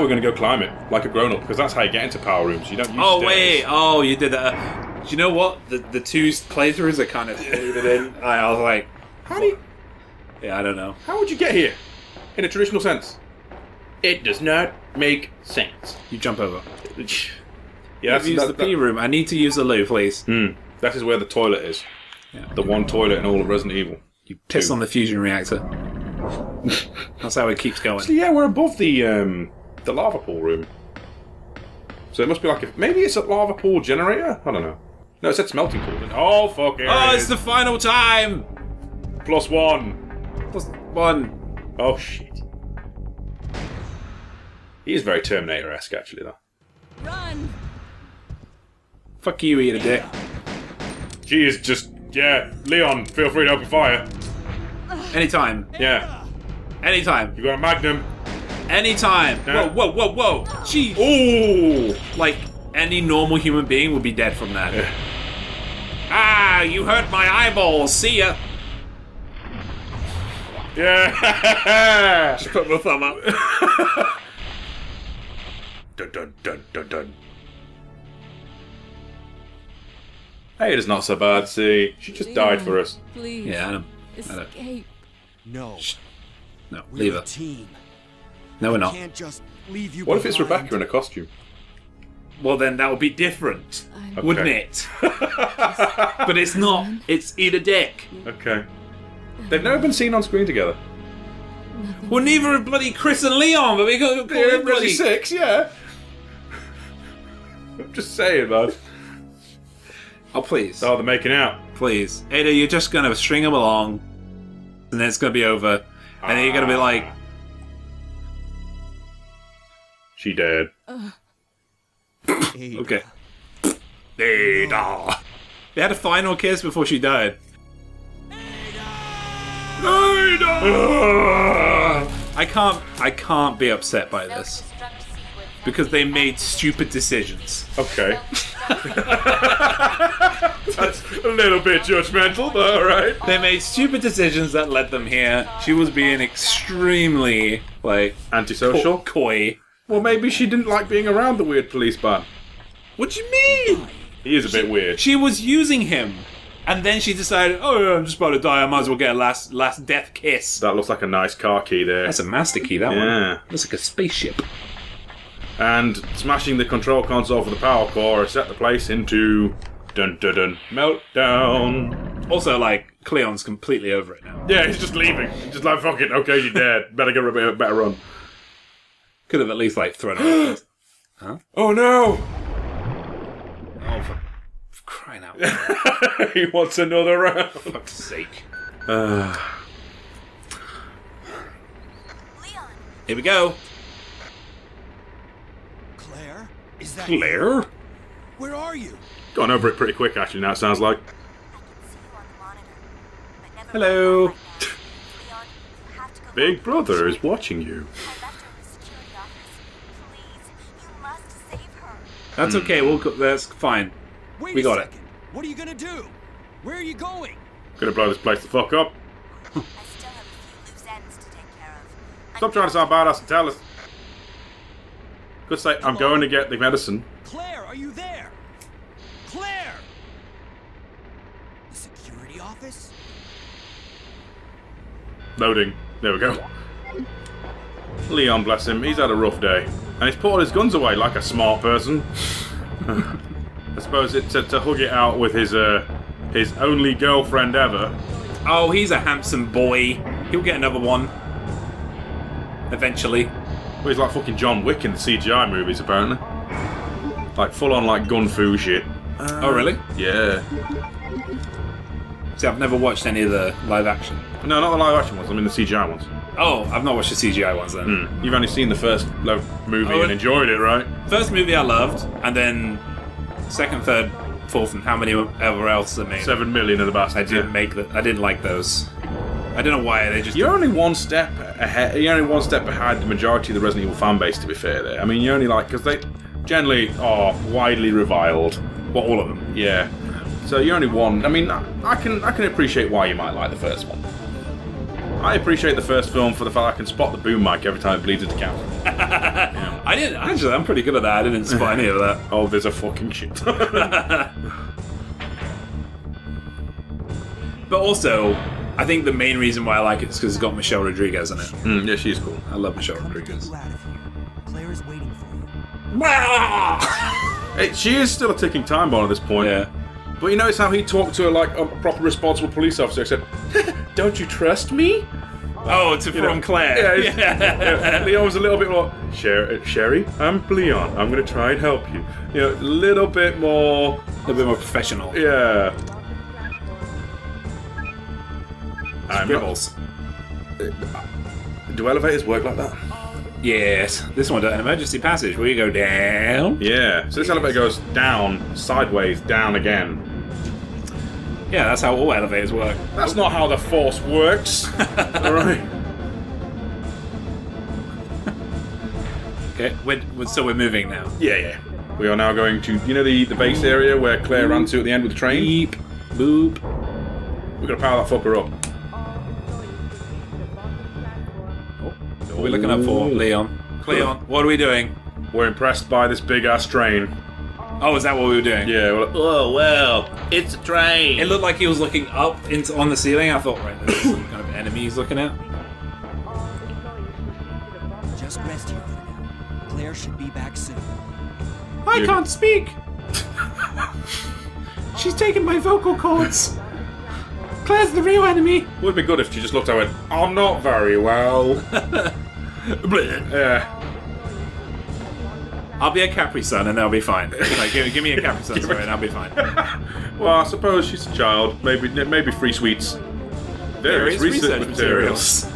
we're going to go climb it like a grown-up because that's how you get into power rooms. You don't use stairs. Wait. Oh, you did that. Do you know what? The two playthroughs are kind of included in. I was like, how do you. Yeah, I don't know. How would you get here? In a traditional sense? It does not make sense. You jump over. Yeah, I've used the pee room. I need to use the loo, please. Mm, that is where the toilet is. Yeah. The one toilet in all of Resident Evil. You piss on the fusion reactor. That's how it keeps going. So, yeah, we're above the lava pool room. So it must be like a. Maybe it's a lava pool generator? I don't know. No, it said smelting pool. Oh, fuck it. Oh, it's the final time! +1. +1. Oh, shit. He is very Terminator-esque, actually, though. Run! Fuck you, eat a dick. She is just. Yeah, Leon, feel free to open fire. Anytime. Yeah. Anytime. You got a magnum. Anytime. No. Whoa. Jeez. Ooh. Like, any normal human being would be dead from that. Yeah. Ah, you hurt my eyeballs. See ya. Yeah. Just put my thumb up. Dun, dun, dun, dun, dun. Hey, it is not so bad, see. She just died for us. Please. Yeah, I know. Escape. No. No, leave her. No, we're not. What if it's Rebecca in a costume? Well, then that would be different, wouldn't it? But it's not. It's either dick. Okay. They've never been seen on screen together. Well, neither of bloody Chris and Leon, but we got to call them bloody six. Yeah. I'm just saying, man. Oh, please. Oh, they're making out. Please, Ada, you're just gonna string them along, and then it's gonna be over, and then you're gonna be like, "She dead." Ada. Okay. Ada. They had a final kiss before she died. Ada. I can't be upset by this because they made stupid decisions. Okay. That's a little bit judgmental, but alright. They made stupid decisions that led them here. She was being extremely, like, antisocial, coy. Well, maybe she didn't like being around the weird police man. What do you mean? He is a bit weird. She was using him, and then she decided, oh, I'm just about to die, I might as well get a last death kiss. That looks like a nice car key there. That's a master key, that one. Yeah. Looks like a spaceship. And smashing the control console for the power core set the place into dun-dun-dun meltdown. Also, like, Cleon's completely over it now. Yeah, he's just leaving. He's just like, fuck it, okay, you're dead. Better get a better run. Could have at least, like, thrown her off. Huh? Oh, no! Oh, for crying out loud. He wants another round. For fuck's sake. Leon. Here we go. Is that Claire? You? Where are you? Gone over it pretty quick, actually, now it sounds like. Hello. Big Brother is watching you. That's okay, we'll go, that's fine. Wait, we got it. What are you gonna do? Where are you going? Gonna blow this place the fuck up. I still have a few loose ends to take care of. Stop trying to sound badass and tell us. Say, I'm going to get the medicine. Claire, are you there? Claire! The security office? Loading. There we go. Leon, bless him, he's had a rough day. And he's put all his guns away like a smart person. I suppose it's to hug it out with his only girlfriend ever. Oh, he's a handsome boy. He'll get another one. Eventually. Well, he's like fucking John Wick in the CGI movies, apparently. Like, full-on, like, gun-fu shit. Oh, really? Yeah. See, I've never watched any of the live-action. No, not the live-action ones. I mean the CGI ones. Oh, I've not watched the CGI ones, then. Mm. You've only seen the first movie and enjoyed it, right? First movie I loved, and then second, third, fourth, and how many ever else I made. 7 million of the bastards. I didn't make I didn't like those. I don't know why they just. You're only one step ahead. You're only one step behind the majority of the Resident Evil fan base, to be fair. There, I mean, you're only like because they generally are widely reviled. Well, all of them. Yeah. So you're only one. I mean, I can appreciate why you might like the first one. I appreciate the first film for the fact I can spot the boom mic every time it bleeds into camera. Yeah. I didn't actually. I'm pretty good at that. I didn't spot any of that. Oh, there's a fucking shit. But also. I think the main reason why I like it is because it's got Michelle Rodriguez in it. Mm, yeah, she's cool. I love Michelle Rodriguez. Claire is waiting for you. Hey, she is still a ticking time bomb at this point. Yeah. But you notice how he talked to her like a proper responsible police officer, except, don't you trust me? Oh, it's from Claire. Yeah, yeah. Leon was a little bit more, Sherry, I'm Leon. I'm going to try and help you. You know, a little bit more professional. Yeah. Scribbles. Do elevators work like that? Yes. This one does. An emergency passage where you go down. Yeah. So this elevator goes down, sideways, down again. Yeah, that's how all elevators work. That's not how the force works. All right. Okay. So we're moving now. Yeah, yeah. We are now going to the base area where Claire ran to at the end with the train. Beep, boop. We're gonna power that fucker up. What are we looking up for, Leon? Leon, what are we doing? We're impressed by this big-ass train. Oh, is that what we were doing? Yeah. We're like, oh, well, it's a train. It looked like he was looking up on the ceiling. I thought, right, this is some kind of enemy he's looking at. just best here for now. Claire should be back soon. I can't speak! She's taking my vocal cords! Claire's the real enemy! Would have been good if she just looked at her and went, I'm not very well. I'll be a Capri-Sun and I'll be fine. Like, give me a Capri-Sun and I'll be fine. Well, I suppose she's a child. Maybe free sweets. Various research materials.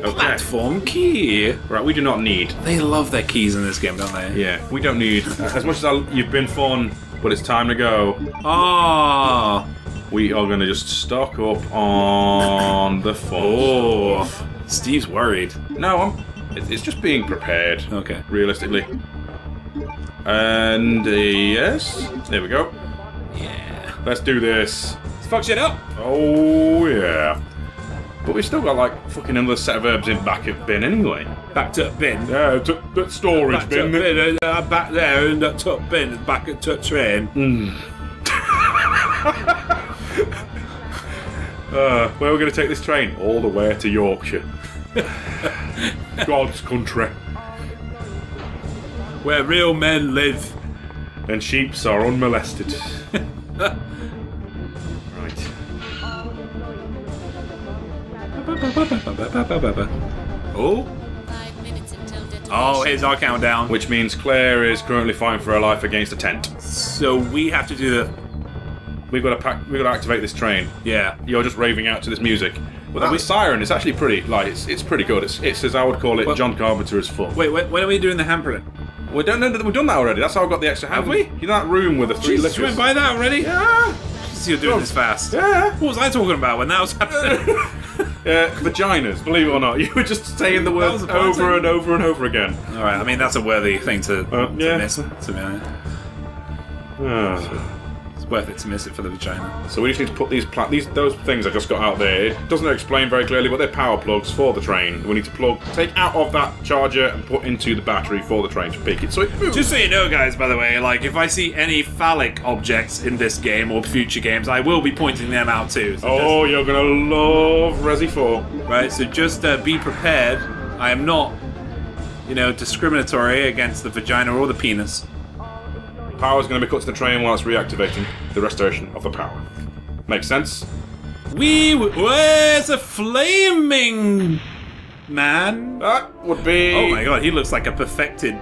Okay. Platform key. Right, we do not need. They love their keys in this game, don't they? Yeah, we don't need. As much as you've been fun, but it's time to go. Ah, oh. We are going to just stock up on the fun. Oh, Steve's worried. No, it's just being prepared. Okay, realistically. And yes, there we go. Yeah. Let's do this. Let's fuck shit up. Oh yeah. But we've still got like fucking another set of herbs in back of bin anyway. Back to bin. Yeah, to that storage back bin. Bin back there in that top bin, back at the train. Mm. Where are we going to take this train? All the way to Yorkshire. God's country. Where real men live. And sheeps are unmolested. Oh! 5 minutes until detonation. Oh, here's our countdown. Which means Claire is currently fighting for her life against a tent. So we have to do the. We've got to activate this train. Yeah. You're just raving out to this music. Well, that siren is actually pretty. Like, it's pretty good. It's as I would call it. Well, John Carpenter is full. Wait, when are we doing the hampering? We don't know that we've done that already. That's how I got the extra. Have we? You know that room with the three liquors. Did we buy that already? Yeah. You're doing this fast. Yeah. What was I talking about when that was happening? Vaginas, believe it or not. You were just saying the word over and over and over again. Alright, I mean, that's a worthy thing to miss, to be honest. It's worth it to miss it for the vagina. So we just need to put those things I just got out there. It doesn't explain very clearly, but they're power plugs for the train. We need to take out of that charger and put into the battery for the train to pick it. So it moves. Just so you know, guys, by the way, like, if I see any phallic objects in this game or future games, I will be pointing them out too. So you're going to love Resi 4. Right, so just be prepared. I am not, discriminatory against the vagina or the penis. Power is going to be cut to the train while it's reactivating the restoration of the power. Makes sense? Where's a flaming man? That would be. Oh my god, he looks like a perfected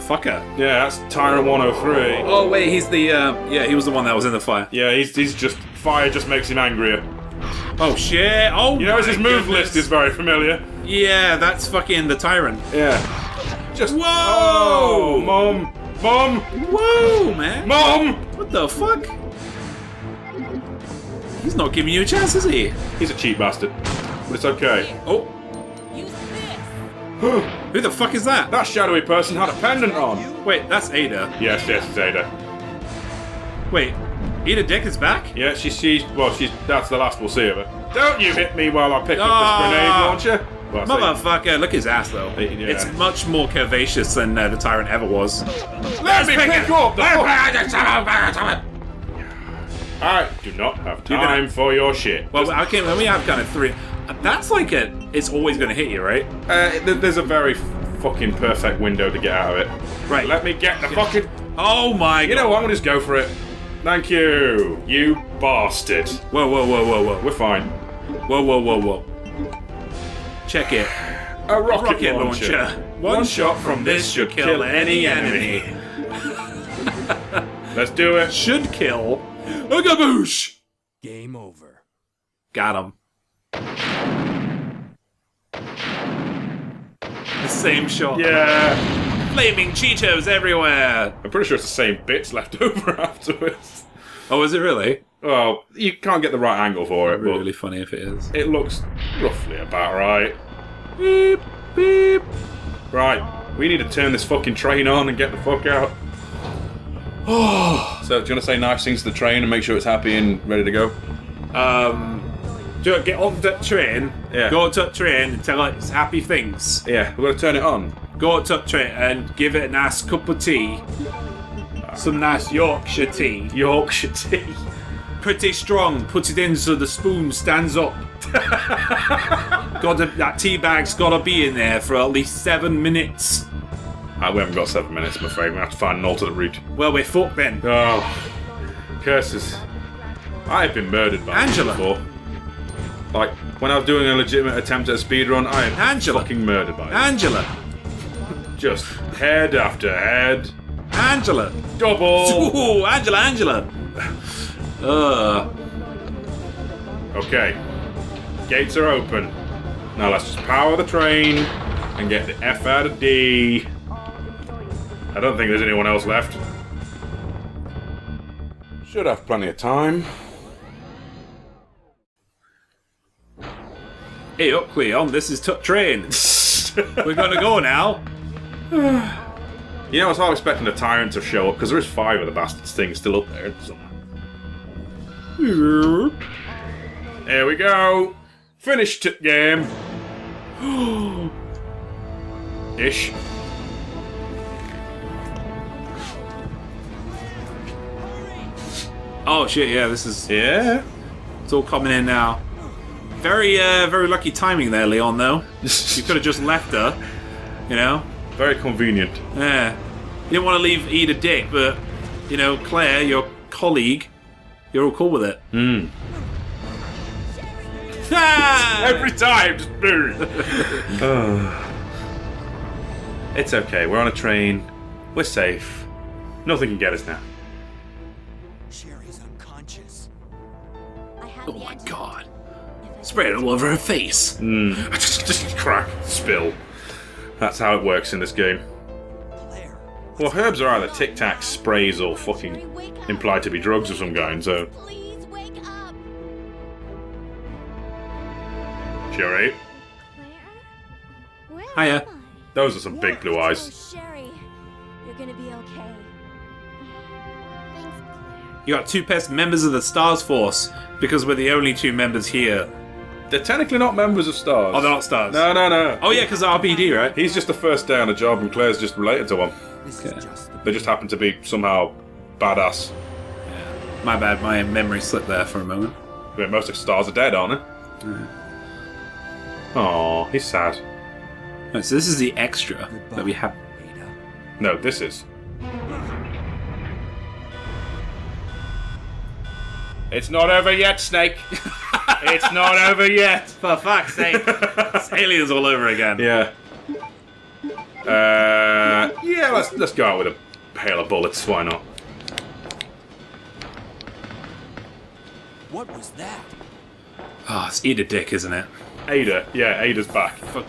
fucker. Yeah, that's Tyrant 103. Oh wait, he's the. Yeah, he was the one that was in the fire. Yeah, he's just fire just makes him angrier. Oh shit! Oh. You know, his move list is very familiar. Yeah, that's fucking the Tyrant. Yeah. Just. Whoa! Oh, mom. Mom! Whoa, man! Mom! What the fuck? He's not giving you a chance, is he? He's a cheap bastard. But it's okay. Oh! Use this. Who the fuck is that? That shadowy person had a pendant on! Wait, that's Ada. Yes, it's Ada. Wait, Ada Dick is back? Yeah, that's the last we'll see of her. Don't you hit me while I pick up this grenade launcher! Well, motherfucker, look at his ass though. Yeah. It's much more curvaceous than the Tyrant ever was. Let me pick up! I do not have time for your shit. Well, okay, let me have kind of three. That's like it's always going to hit you, right? There's a very fucking perfect window to get out of it. Right. Let me get the fucking. Oh my god. You know what? I'm going to just go for it. Thank you, you bastard. Whoa, whoa, whoa, whoa, whoa. We're fine. Whoa, whoa, whoa, whoa. Check it. A rocket launcher. One shot from this should kill any enemy. Let's do it. Should kill a gaboosh. Game over. Got him. The same shot. Yeah. Flaming Cheetos everywhere. I'm pretty sure it's the same bits left over afterwards. Oh, is it really? Well, you can't get the right angle for it. But really funny if it is. It looks roughly about right. Beep, beep. Right, we need to turn this fucking train on and get the fuck out. Oh. So, do you want to say nice things to the train and make sure it's happy and ready to go? Do you want to get on that train? Yeah. Go on to that train and tell it happy things. Yeah, we're going to turn it on. Go on to that train and give it a nice cup of tea. Some nice Yorkshire tea. Yorkshire tea. Pretty strong, put it in so the spoon stands up. that tea bag's got to be in there for at least 7 minutes. We haven't got 7 minutes, I'm afraid. We have to find an alternate route. Well, we're fucked then. Oh, curses. I have been murdered by Angela before. Like, when I was doing a legitimate attempt at a speedrun, I am fucking murdered by Angela. Just head after head. Angela. Double. Ooh, Angela, Angela. Okay. Gates are open. Now let's just power the train and get the F out of D. I don't think there's anyone else left. Should have plenty of time. Hey up, Leon, this is Tut Train. We're gonna go now. You know, I was half expecting the Tyrant to show up, because there is 5 of the bastard's things still up there. There we go. Finished it, game. Ish. Oh shit, yeah, this is... Yeah? It's all coming in now. Very, very lucky timing there, Leon, though. You could have just left her, you know? Very convenient. Yeah. You didn't want to leave Ada Dick, but, you know, Claire, your colleague, you're all cool with it. Mm. Every time! Just It's okay, we're on a train. We're safe. Nothing can get us now. Sherry's unconscious. Oh my god. Spread it all over her face. Just crack. Spill. That's how it works in this game. Well, herbs are either Tic Tac sprays or fucking implied to be drugs of some kind, so... Please wake up. She alright? Hiya. Those are some big blue eyes. Sherry, you're gonna be okay. Thanks, Claire. You got 2 best members of the STARS force, because we're the only 2 members here. They're technically not members of STARS. Oh, they're not STARS? No, no, no. Oh yeah, because RPD, right? He's just the first day on a job and Claire's just related to one. Okay. They just happen to be somehow badass. Yeah. My bad, my memory slipped there for a moment. But most of STARS are dead, aren't they? Aww, he's sad. No, so this is the extra that we have. No, this is. It's not over yet, Snake! It's not over yet! For fuck's sake! It's aliens all over again. Yeah. Yeah, let's go out with a hail of bullets, why not? What was that? Oh, it's Ada Dick, isn't it? Ada, yeah, Ada's back. For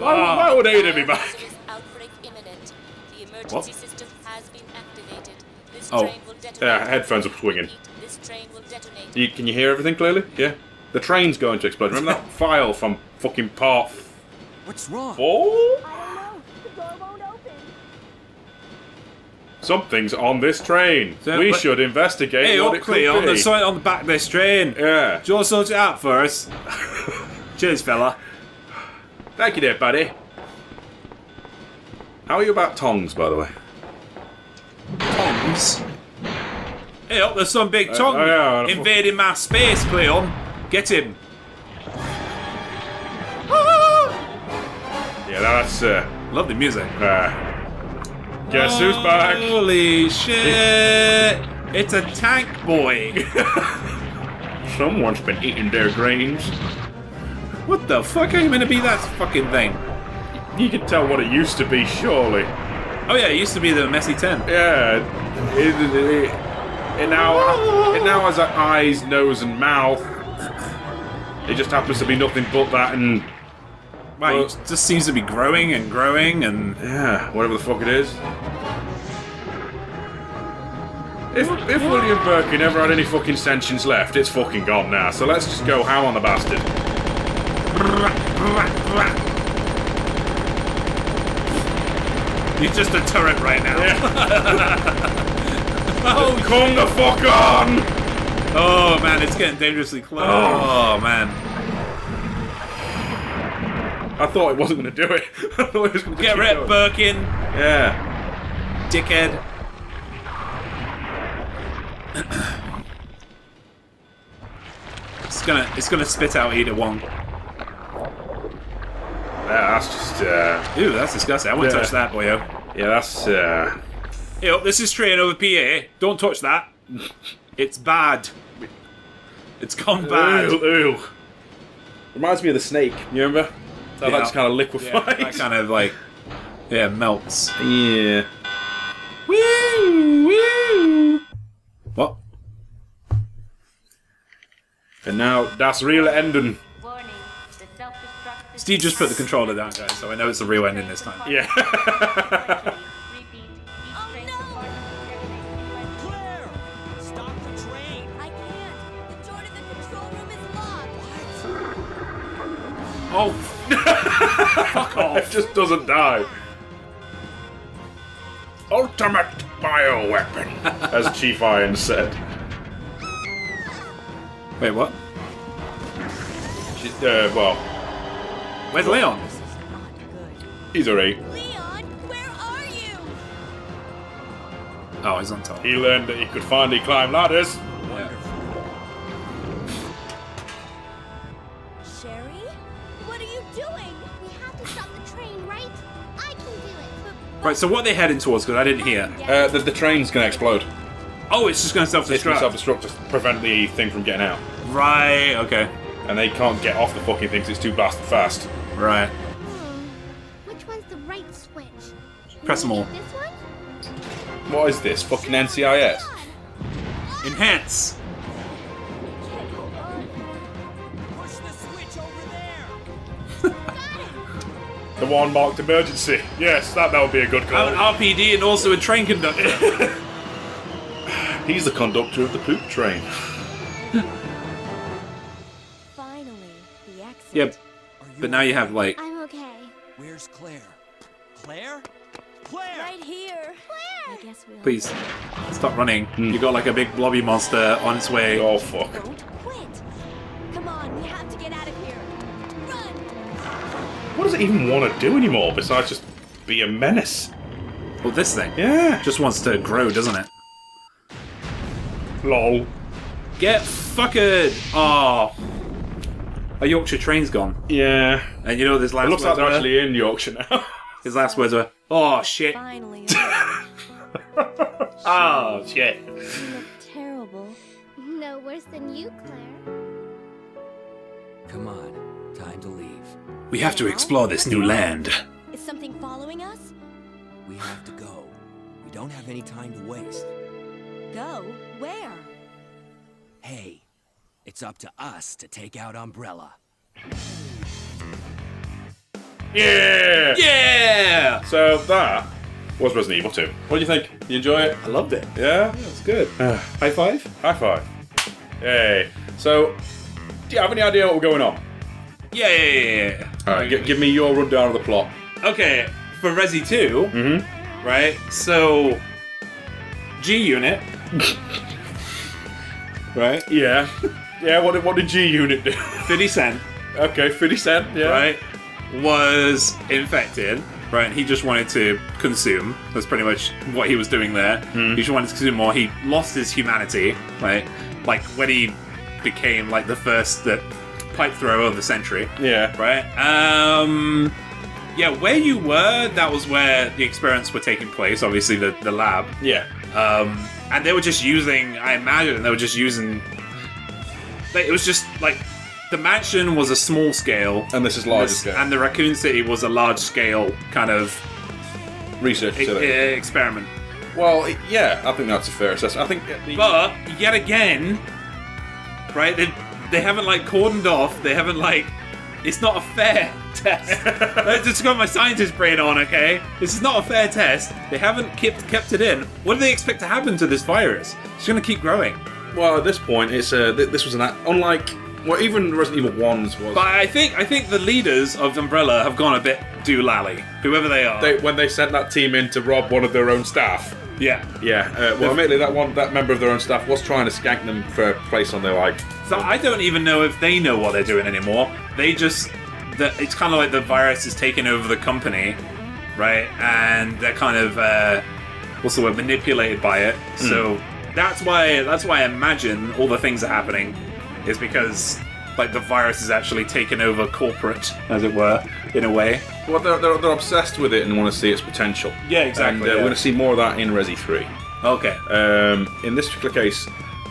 why would Ada be back? Outbreak imminent. The emergency system has been activated. This train will detonate. Headphones are swinging. Train will detonate. Can you hear everything clearly? Yeah. The train's going to explode. Remember that file from fucking part... What's wrong? 4? I don't know. The door won't open. Something's on this train. We should investigate what it could be. There's something on the back of this train. Yeah. Do you want to sort it out for us? Cheers, fella. Thank you there, buddy. How are you about tongs, by the way? Tongs? Hey up, there's some big tongue invading my space, Cleon. Get him. Yeah, that's... love the music. Guess who's back? Holy shit. It's a tank boy. Someone's been eating their grains. What the fuck are you meant to be that fucking thing? You can tell what it used to be, surely. Oh yeah, it used to be the messy tent. Yeah. It now has like, eyes, nose, and mouth. It just happens to be nothing but that, and well, it just seems to be growing and growing, and yeah, whatever the fuck it is. If William Birkin ever had any fucking sentience left, it's fucking gone now. So let's just go ham on the bastard. He's just a turret right now. Yeah. Oh, come the fuck on! Oh man, it's getting dangerously close. Oh man. I thought it wasn't going to do it. I thought it was going to get wrecked, Birkin! Yeah. Dickhead. It's gonna spit out Ada Wong. That's just... Ew, that's disgusting. I wouldn't touch that, boyo. Yeah, that's... Yo, this is straying over PA. Don't touch that. It's bad. It's gone bad. Ew, ew. Reminds me of the snake. You remember? That just kind of liquefies. Yeah, that kind of like... Yeah, melts. Yeah. Woo! Woo! What? And now, that's real ending. Steve just put the controller down, guys, so I know it's the real ending this time. Yeah. Claire! Stop the train! I can't! The door to the control room is locked! Oh! Fuck off! It just doesn't die. Ultimate bioweapon, as Chief Irons said. Wait, what? She, well... Where's Leon? He's alright. Leon, where are you? Oh, he's on top. He learned that he could finally climb ladders. Yeah. Sherry? What are you doing? We have to stop the train, right? I can do it. Right, so what are they heading towards? Because I didn't hear. The train's going to explode. Oh, it's just going to self-destruct? It's going to self-destruct to prevent the thing from getting out. Right, okay. And they can't get off the fucking thing because it's too blasted fast. Right. Which one's the right switch? Press them all. This one? What is this? Fucking NCIS? Enhance! Push the switch over there! The one marked emergency. Yes, that would be a good call. I'm an RPD and also a train conductor. He's the conductor of the poop train. Yep. But now you have like. I'm okay. Where's Claire? Claire? Claire! Right here. Claire! I guess we please stop running. You got like a big blobby monster on its way. Oh fuck! Don't quit. Come on, we have to get out of here. Run! What does it even want to do anymore besides just be a menace? Well, this thing. Yeah. Just wants to grow, doesn't it? Lol. Get fuckered! Ah. Oh. A Yorkshire train's gone. Yeah. And you know this last. It looks like they're actually in Yorkshire now. His last words were, "Oh shit." Finally. Oh shit. You look terrible. No worse than you, Claire. Come on, time to leave. We have to explore this new land. Is something following us? We have to go. We don't have any time to waste. Go where? Hey. It's up to us to take out Umbrella. Yeah! Yeah! So that was Resident Evil 2. What do you think? You enjoy it? I loved it. Yeah? Yeah, it was good. High five? High five. Yay. So, do you have any idea what was going on? Yeah. Alright, give me your rundown of the plot. Okay, for Resi 2, right, so... G-Unit. Right? Yeah. Yeah, what did G-Unit do? 50 Cent. Okay, 50 Cent, yeah. Right? Was infected, right? He just wanted to consume. That's pretty much what he was doing there. He just wanted to consume more. He lost his humanity, right? Like, when he became, like, the first pipe thrower of the century. Yeah. Right? Yeah, where you were, that was where the experiments were taking place. Obviously, the lab. Yeah. And they were just using, I imagine, it was just, like, the mansion was a small scale. And this is larger scale. And the Raccoon City was a large scale kind of... research experiment. Well, yeah, I think that's a fair assessment. I think... But, yet again, right, they haven't, like, cordoned off, they haven't, like... It's not a fair test. I just got my scientist brain on, okay? This is not a fair test. They haven't kept it in. What do they expect to happen to this virus? It's going to keep growing. Well, at this point, it's this was an unlike well, even Resident Evil 1's was. But I think the leaders of Umbrella have gone a bit doolally, whoever they are. When they sent that team in to rob one of their own staff. Yeah. Yeah. Well, admittedly, that member of their own staff was trying to skank them for a place on their like. So I don't even know if they know what they're doing anymore. They just. It's kind of like the virus is taking over the company, right? And they're kind of what's the word? Manipulated by it. So that's why I imagine all the things are happening is because like the virus has actually taken over corporate, as it were, in a way. Well, they're obsessed with it and want to see its potential. Yeah, exactly. And yeah, we're going to see more of that in Resi 3. Okay. In this particular case,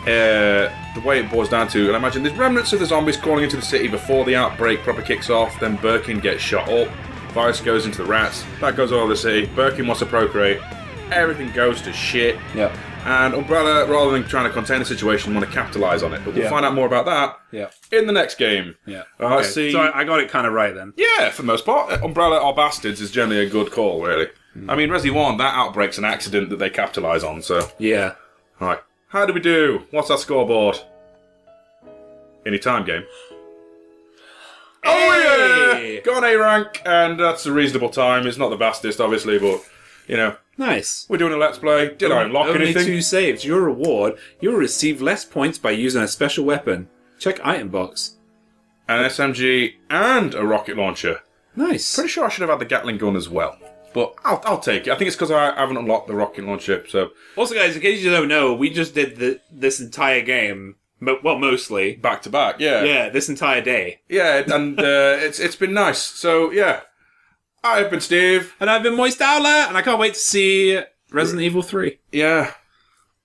the way it boils down to, and I imagine there's remnants of the zombies crawling into the city before the outbreak proper kicks off, then Birkin gets shot up, virus goes into the rats, that goes all over the city, Birkin wants to procreate, everything goes to shit. Yeah. And Umbrella, rather than trying to contain the situation, want to capitalise on it. But we'll find out more about that in the next game. Yeah. Okay. See, so I got it kind of right then. Yeah, for the most part. Umbrella or Bastards is generally a good call, really. Mm. I mean, Resi 1, that outbreak's an accident that they capitalise on, so... Yeah. All right. How do we do? What's our scoreboard? Any time game. Hey! Oh, yeah! Got an A rank, and that's a reasonable time. It's not the fastest, obviously, but, you know... Nice. We're doing a let's play. Did I unlock anything? Only 2 saves. Your reward. You'll receive less points by using a special weapon. Check item box. An SMG and a rocket launcher. Nice. Pretty sure I should have had the Gatling gun as well. But I'll take it. I think it's because I haven't unlocked the rocket launcher. So also, guys, in case you don't know, we just did this entire game. Well, mostly. Back to back, yeah. Yeah, this entire day. Yeah, and it's been nice. So, yeah. I've been Steve. And I've been Moist Owlette, and I can't wait to see Resident Evil 3. Yeah.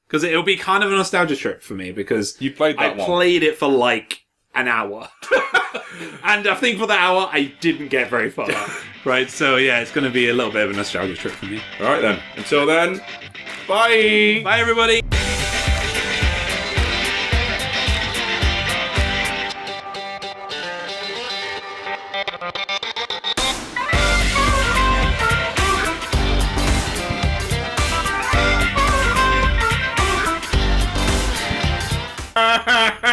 Because it'll be kind of a nostalgia trip for me, because you played that I played it for like an hour. And I think for that hour, I didn't get very far. Right, so yeah, it's going to be a little bit of a nostalgia trip for me. Alright then. Until then, bye! Bye everybody! Ha ha ha!